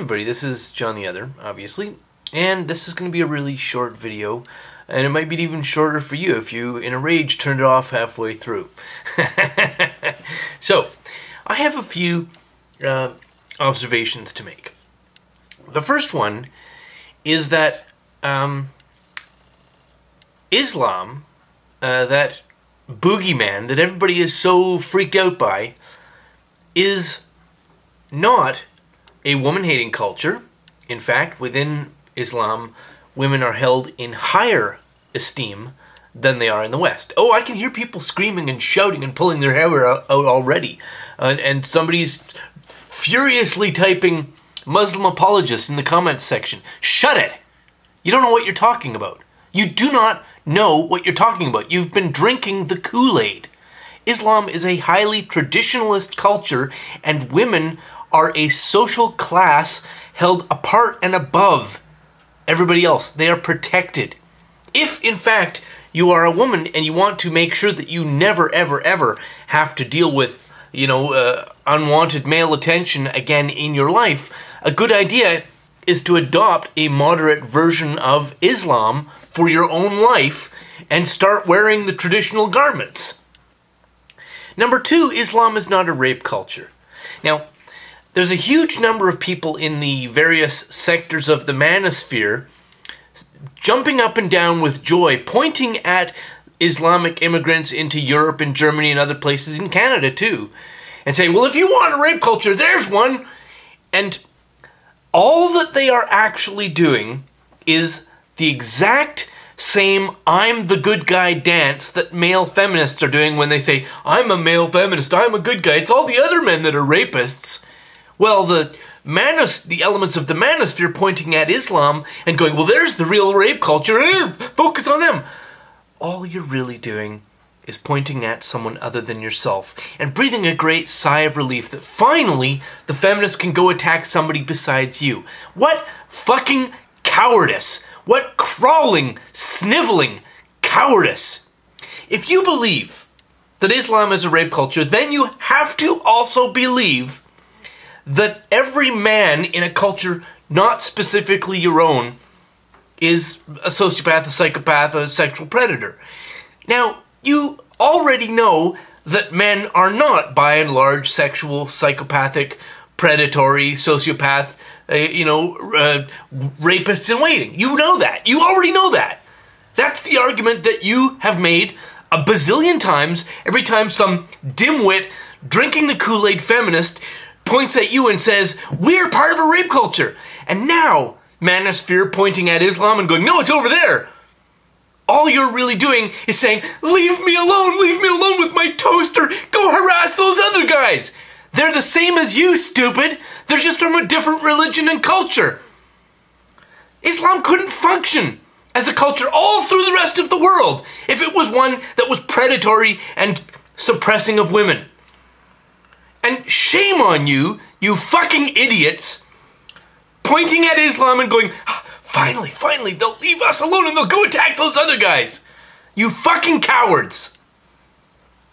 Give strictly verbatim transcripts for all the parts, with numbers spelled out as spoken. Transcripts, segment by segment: everybody, this is John The Other, obviously, and this is going to be a really short video, and it might be even shorter for you if you, in a rage, turned it off halfway through. So, I have a few uh, observations to make. The first one is that um, Islam, uh, that boogeyman that everybody is so freaked out by, is not a woman-hating culture. In fact, within Islam, women are held in higher esteem than they are in the West. Oh, I can hear people screaming and shouting and pulling their hair out already. Uh, and somebody's furiously typing Muslim apologists in the comments section. Shut it! You don't know what you're talking about. You do not know what you're talking about. You've been drinking the Kool-Aid. Islam is a highly traditionalist culture, and women are a social class held apart and above everybody else. They are protected. If, in fact, you are a woman and you want to make sure that you never, ever, ever have to deal with, you know, uh, unwanted male attention again in your life, a good idea is to adopt a moderate version of Islam for your own life and start wearing the traditional garments. Number two, Islam is not a rape culture. Now, there's a huge number of people in the various sectors of the manosphere jumping up and down with joy, pointing at Islamic immigrants into Europe and Germany and other places, in Canada too, and saying, well, if you want a rape culture, there's one. And all that they are actually doing is the exact same I'm the good guy dance that male feminists are doing when they say, I'm a male feminist, I'm a good guy. It's all the other men that are rapists. Well, the manos, the elements of the manosphere pointing at Islam and going, well, there's the real rape culture, focus on them. All you're really doing is pointing at someone other than yourself and breathing a great sigh of relief that finally the feminists can go attack somebody besides you. What fucking cowardice! What crawling, sniveling cowardice! If you believe that Islam is a rape culture, then you have to also believe that every man in a culture not specifically your own is a sociopath, a psychopath, a sexual predator. Now, you already know that men are not, by and large, sexual, psychopathic, predatory, sociopath, uh, you know, uh, rapists in waiting. You know that. You already know that. That's the argument that you have made a bazillion times every time some dimwit drinking the Kool-Aid feminist points at you and says, we're part of a rape culture. And now, manosphere pointing at Islam and going, no, it's over there. All you're really doing is saying, leave me alone, leave me alone with my toaster, go harass those other guys. They're the same as you, stupid. They're just from a different religion and culture. Islam couldn't function as a culture all through the rest of the world if it was one that was predatory and suppressing of women. And shame on you, you fucking idiots, pointing at Islam and going, finally, finally, they'll leave us alone and they'll go attack those other guys. You fucking cowards.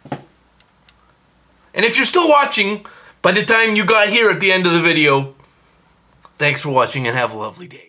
And if you're still watching by the time you got here at the end of the video, thanks for watching and have a lovely day.